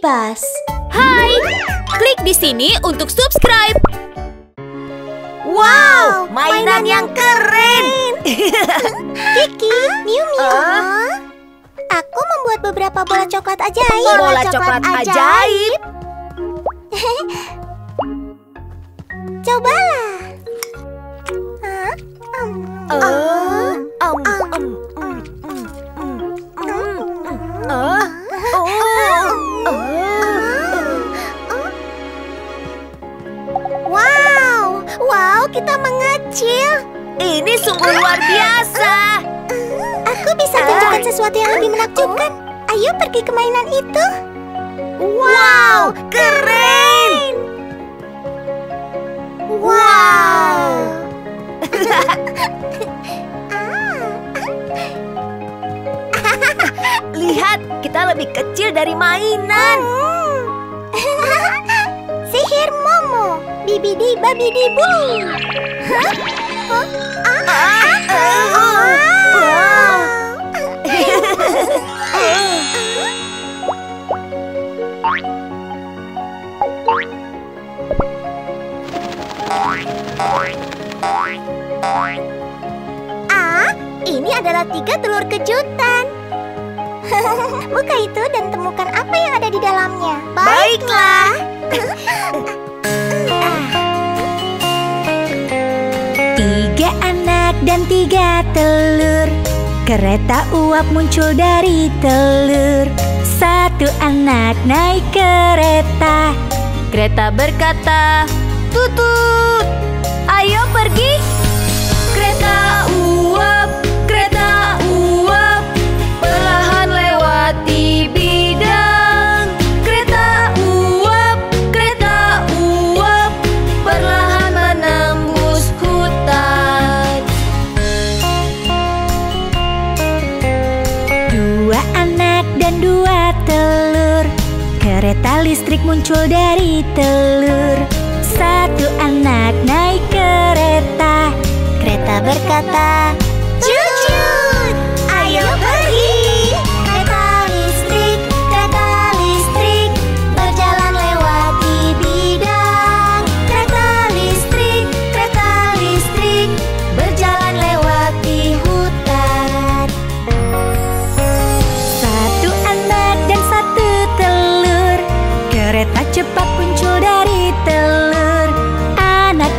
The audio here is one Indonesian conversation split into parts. BabyBus. Hai, klik di sini untuk subscribe. Wow, mainan yang keren. Kiki, Miu Miu. Aku membuat beberapa bola coklat ajaib. Bola coklat ajaib. Cobalah. Wow, kita mengecil. Ini sungguh luar biasa. Aku bisa tunjukkan sesuatu yang lebih menakjubkan. Ayo pergi ke mainan itu. Wow, keren. Wow. Lihat, kita lebih kecil dari mainan. Sihir Momo, bibi-babi-dibu. Ini adalah 3 telur kejutan. Buka itu dan temukan apa yang ada di dalamnya. Baiklah. Tiga anak dan 3 telur. Kereta uap muncul dari telur. Satu anak naik kereta. Kereta berkata, tutut, ayo pergi. Kereta uap, kereta uap, perlahan lewati bidang. Kereta uap, kereta uap, perlahan menembus hutan. 2 anak dan 2 telur. Kereta listrik muncul dari telur. Satu anak naik kereta. Kereta berkata, cucut, ayo pergi. Kereta listrik berjalan lewati bidang. Kereta listrik berjalan lewati hutan. 1 anak dan 1 telur. Kereta cepat muncul dari telur.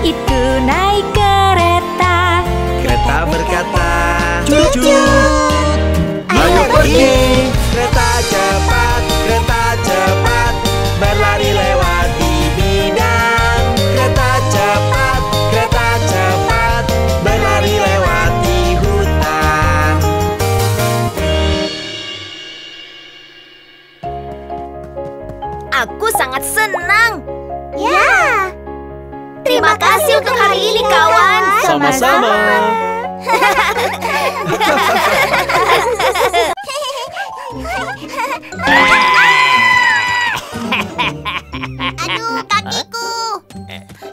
Itu naik kereta. Kereta berkata, cucut, ayo pergi. Kereta cepat berlari lewati bidang. Kereta cepat berlari lewati hutan. Aku sangat senang. Ya. Terima kasih untuk hari ini, kawan. Sama-sama. Aduh, kakiku.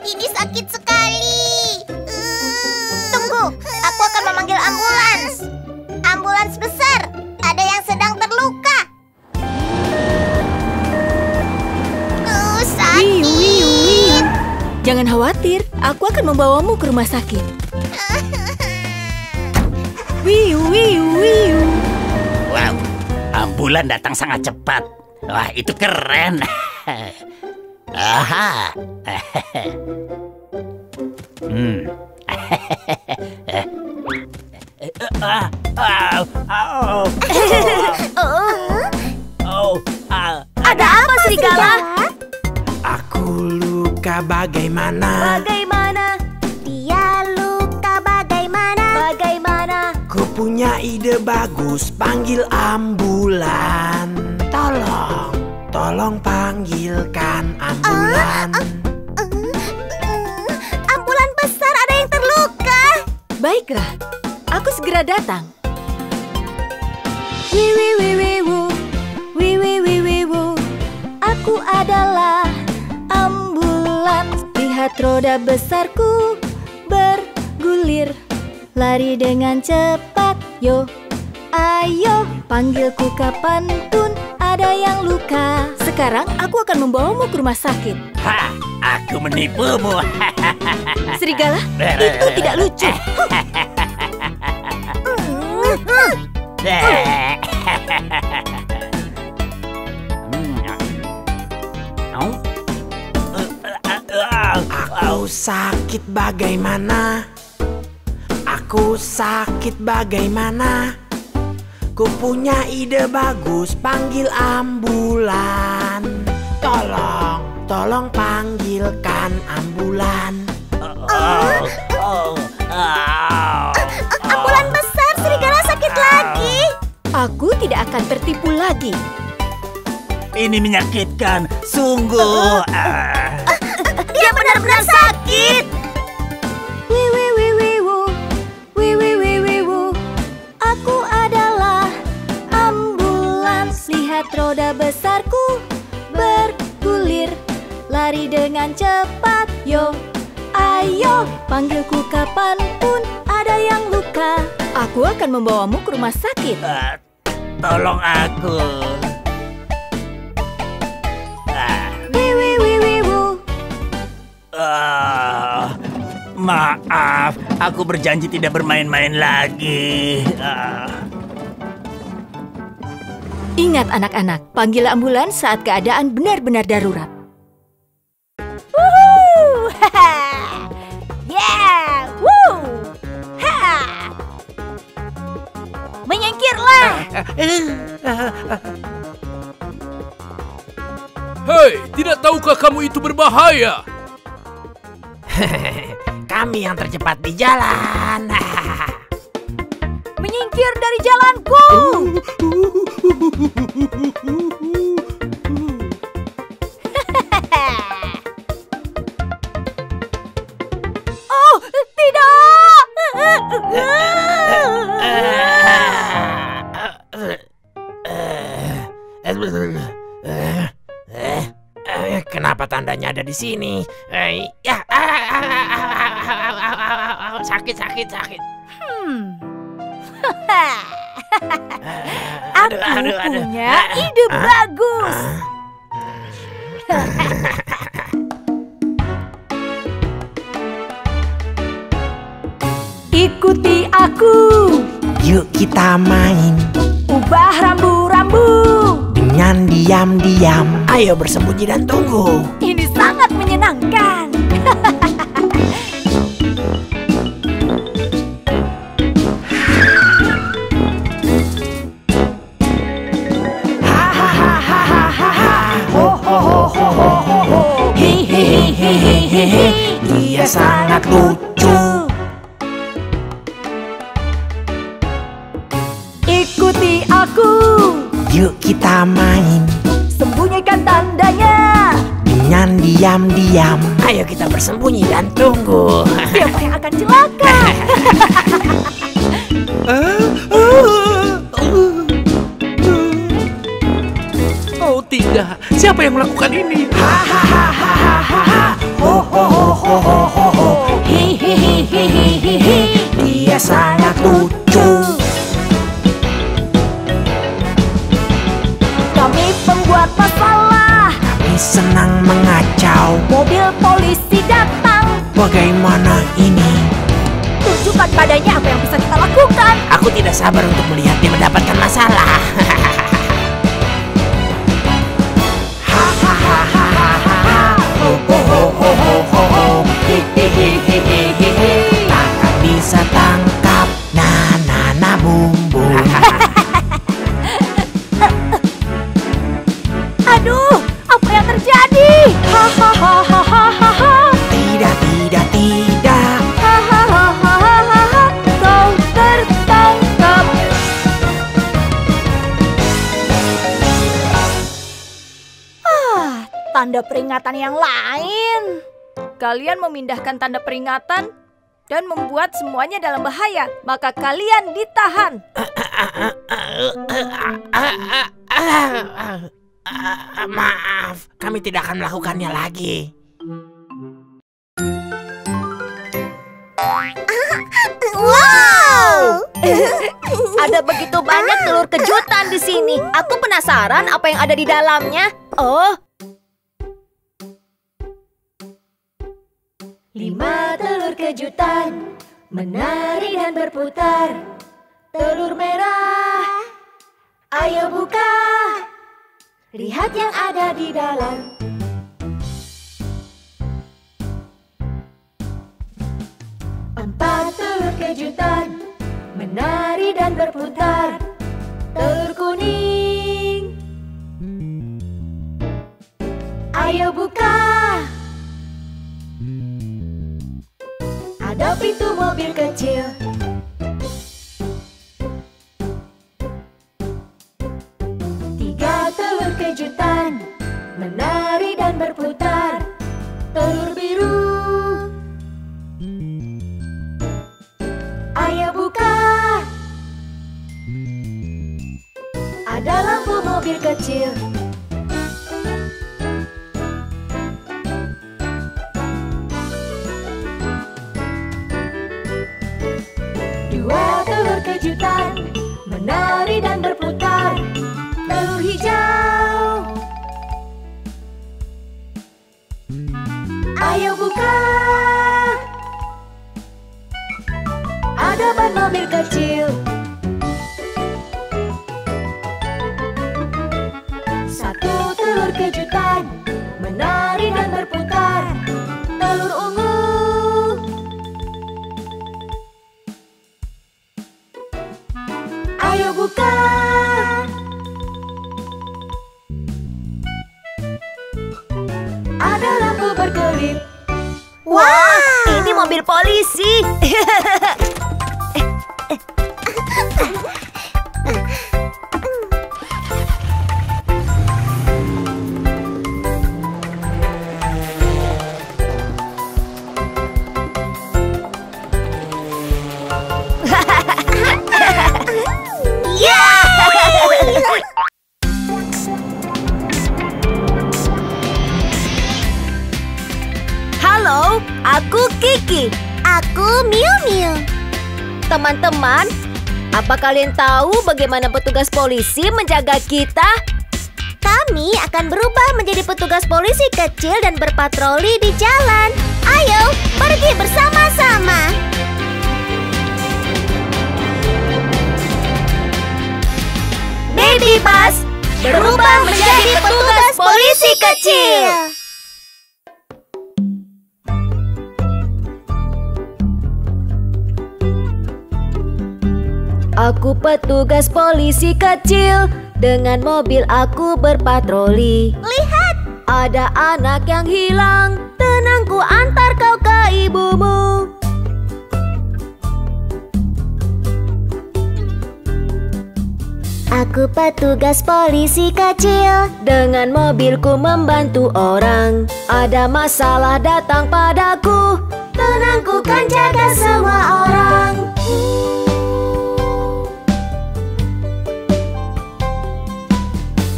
Ini sakit sekali. Tunggu, aku akan memanggil ambulans. Ambulans besar. Ada yang sedang terluka. Sakit. Jangan khawatir, aku akan membawamu ke rumah sakit. Wiu, wiu, wiu. Wow, ambulan datang sangat cepat. Wah, itu keren. Aha. Ada apa, serigala? Aku luka bagaimana? Dia luka bagaimana? Ku punya ide bagus, panggil ambulan. Tolong panggilkan ambulan. Ambulan besar, ada yang terluka. Baiklah, aku segera datang. Wiwiwiwiwu, wiwiwiwiwu, aku adalah ambulans. Lihat roda besarku bergulir, lari dengan cepat. Yo, ayo, panggilku kapan pun ada yang luka. Sekarang aku akan membawamu ke rumah sakit. Ha, aku menipumu. Serigala, itu tidak lucu. Aku sakit bagaimana? Aku sakit bagaimana? Ku punya ide bagus, panggil ambulan. Tolong, tolong panggilkan ambulan. Ambulan besar, serigala sakit lagi. Aku tidak akan tertipu lagi. Ini menyakitkan, sungguh. Dia benar-benar sakit. Aku adalah ambulans. Lihat roda besarku bergulir, lari dengan cepat. Yo, ayo, panggilku kapanpun ada yang luka. Aku akan membawamu ke rumah sakit. Tolong aku. Maaf, aku berjanji tidak bermain-main lagi. Ingat anak-anak, panggil ambulans saat keadaan benar-benar darurat. Woohoo! Yeah! Woo! Ha! Menyingkirlah! Hei, tidak tahukah kamu itu berbahaya? Kami yang tercepat di jalan. Menyingkir dari jalanku. Oh, tidak. Kenapa tandanya ada di sini? Ya, sakit, sakit, sakit. Aku punya ide bagus. Ikuti aku. Yuk kita main. Ubah rambu-rambu. Dengan diam-diam. Ayo bersembunyi dan tunggu. Ini sangat menyenangkan. Dia sangat lucu. Ikuti aku. Yuk kita main. Sembunyikan tandanya. Dengan diam-diam. Ayo kita bersembunyi dan tunggu. Siapa yang akan celaka? Oh tidak, siapa yang melakukan ini? Dia sangat lucu. Kami pembuat masalah. Kami senang mengacau. Mobil polisi datang. Bagaimana ini? Tunjukkan padanya apa yang bisa kita lakukan. Aku tidak sabar untuk melihat dia mendapatkan masalah. Takkan bisa tangkap nana bumbu. Aduh, apa yang terjadi? Tidak, tidak, tidak. Kau tertangkap. Tanda peringatan yang lain. Kalian memindahkan tanda peringatan dan membuat semuanya dalam bahaya, maka kalian ditahan. Maaf, kami tidak akan melakukannya lagi. Wow! Ada begitu banyak telur kejutan di sini. Aku penasaran apa yang ada di dalamnya. Oh. 5 telur kejutan menari dan berputar. Telur merah, ayo buka. Lihat yang ada di dalam. Telur kejutan menari dan berputar. Telur kuning, ayo buka. Ada pintu mobil kecil. Tiga telur kejutan menari dan berputar. Telur biru, ayo buka. Ada lampu mobil kecil. Dua telur kejutan menari dan berputar. Telur hijau, ayo buka. Ban mobil kecil. Satu telur kejutan menari dan berputar. Telur ungu, ayo buka. Ada lampu berkelip. Wah, ini mobil polisi. Halo, aku Kiki. Aku Miu Miu. Teman-teman, apa kalian tahu bagaimana petugas polisi menjaga kita? Kami akan berubah menjadi petugas polisi kecil dan berpatroli di jalan. Ayo, pergi bersama-sama. BabyBus berubah menjadi petugas polisi kecil. Aku petugas polisi kecil, dengan mobil aku berpatroli. Lihat, ada anak yang hilang. Tenang, ku antar kau ke ibumu. Aku petugas polisi kecil, dengan mobilku membantu orang. Ada masalah datang padaku. Tenang, ku kan jaga semua orang.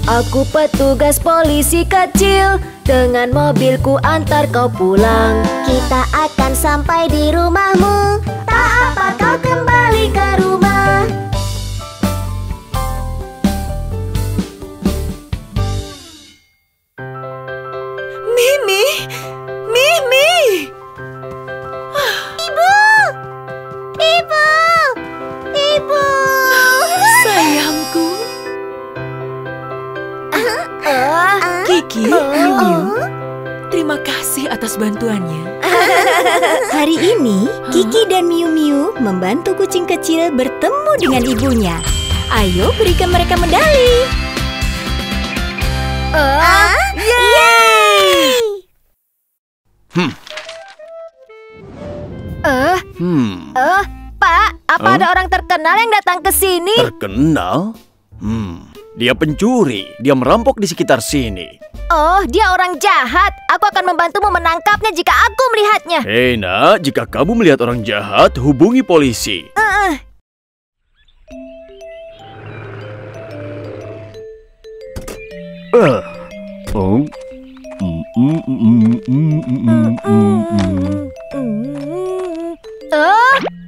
Aku petugas polisi kecil, dengan mobilku antar kau pulang. Kita akan sampai di rumahmu. Tak apa kau kembali ke rumah. Mimi, Mimi. Ibu, Ibu, Ibu. Sayangku. Kiki, Miu, terima kasih atas bantuannya. Hari ini, Kiki dan Miu Miu membantu kucing kecil bertemu dengan ibunya. Ayo berikan mereka medali. Yeay! Pak, apa ada orang terkenal yang datang ke sini? Terkenal? Dia pencuri, dia merampok di sekitar sini. Oh, dia orang jahat. Aku akan membantumu menangkapnya jika aku melihatnya. Hei nak, jika kamu melihat orang jahat, hubungi polisi.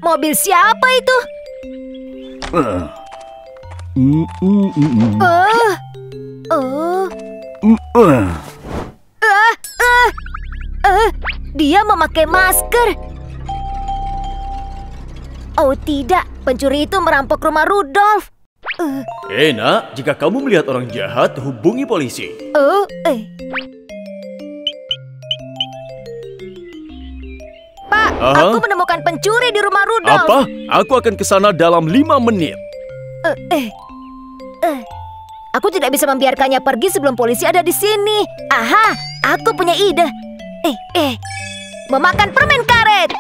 Mobil siapa itu? Dia memakai masker. Oh tidak, pencuri itu merampok rumah Rudolph. Enak, jika kamu melihat orang jahat, hubungi polisi. Pak, aku menemukan pencuri di rumah Rudolph. Apa? Aku akan ke sana dalam 5 menit. Aku tidak bisa membiarkannya pergi sebelum polisi ada di sini. Aha, aku punya ide. Memakan permen karet.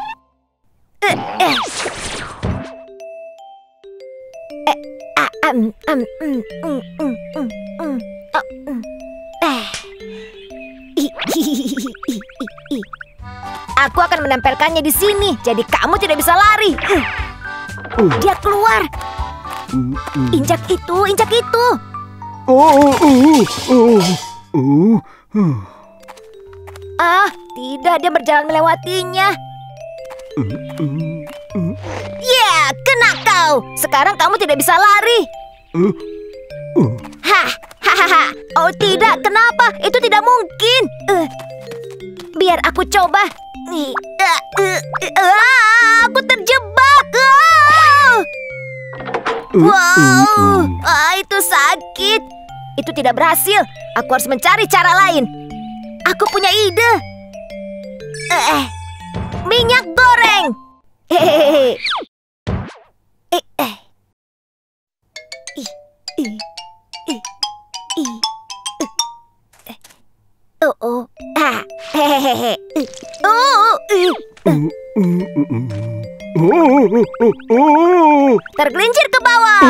Aku akan menempelkannya di sini, jadi kamu tidak bisa lari. Dia keluar. Injak itu, injak itu. Ah, tidak, dia berjalan melewatinya. Ya, kena kau. Sekarang kamu tidak bisa lari. Hahaha. Oh tidak, kenapa? Itu tidak mungkin. Biar aku coba. Aku terjebak. Wow, itu sakit. Itu tidak berhasil. Aku harus mencari cara lain. Aku punya ide. Minyak goreng. Tergelincir ke bawah.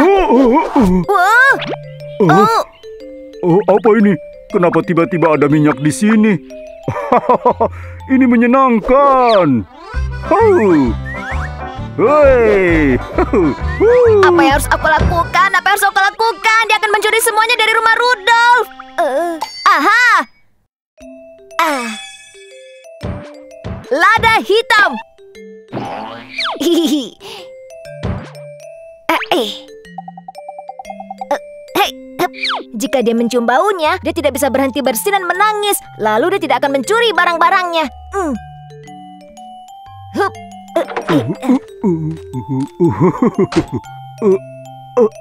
Apa ini? Kenapa tiba-tiba ada minyak di sini? Ini menyenangkan. Apa yang harus aku lakukan? Apa yang harus aku lakukan? Dia akan mencuri semuanya dari rumah Rudolph. Aha. Lada hitam. Jika dia mencium baunya, dia tidak bisa berhenti bersin dan menangis. Lalu dia tidak akan mencuri barang-barangnya.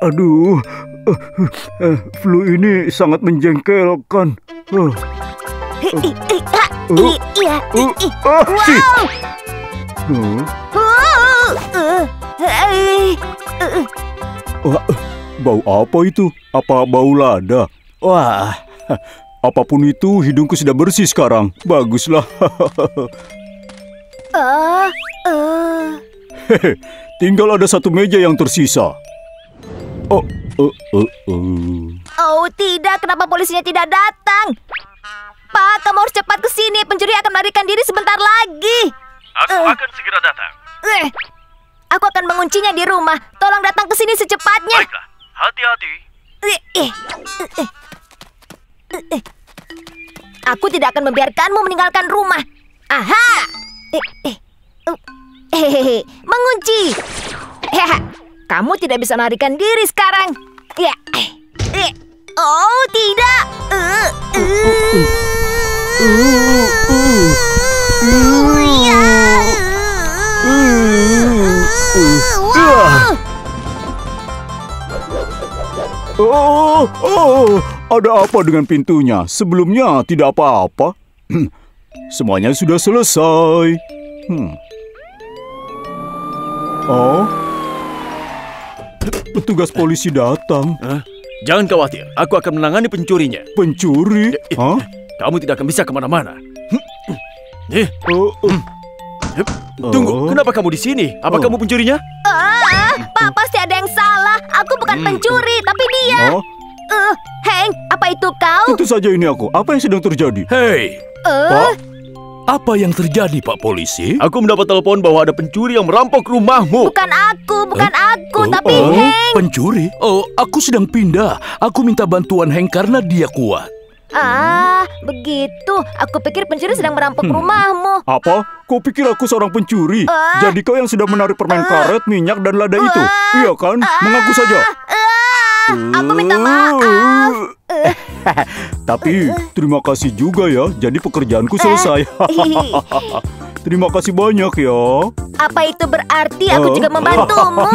Aduh, flu ini sangat menjengkelkan. Bau apa itu? Apa bau lada? Wah, apapun itu, hidungku sudah bersih sekarang. Baguslah. Tinggal ada 1 meja yang tersisa. Oh tidak, kenapa polisinya tidak datang? Pak, kamu harus cepat ke sini. Pencuri akan melarikan diri sebentar lagi. Aku akan segera datang. Aku akan menguncinya di rumah. Tolong datang ke sini secepatnya. Baiklah, hati-hati. Aku tidak akan membiarkanmu meninggalkan rumah. Aha! Mengunci. Kamu tidak bisa melarikan diri sekarang. Oh tidak. Ada apa dengan pintunya? Sebelumnya tidak apa-apa. Semuanya sudah selesai. Petugas polisi datang. Jangan khawatir, aku akan menangani pencurinya. Pencuri? Kamu tidak akan bisa kemana-mana. Tunggu, kenapa kamu di sini? Apa kamu pencurinya? Pak, pasti ada yang salah. Aku bukan pencuri, tapi dia. Hank, apa itu kau? Itu saja ini aku. Apa yang sedang terjadi? Hei, Pak, apa yang terjadi, Pak Polisi? Aku mendapat telepon bahwa ada pencuri yang merampok rumahmu. Bukan aku, tapi Hank. Pencuri? Aku sedang pindah. Aku minta bantuan Hank karena dia kuat. Begitu. Aku pikir pencuri sedang merampok rumahmu. Apa? Kau pikir aku seorang pencuri? Jadi kau yang sudah menarik permen karet, minyak, dan lada itu? Iya kan? Mengaku saja. Aku minta maaf. Tapi terima kasih juga ya, jadi pekerjaanku selesai. Terima kasih banyak ya. Apa itu berarti aku juga membantumu?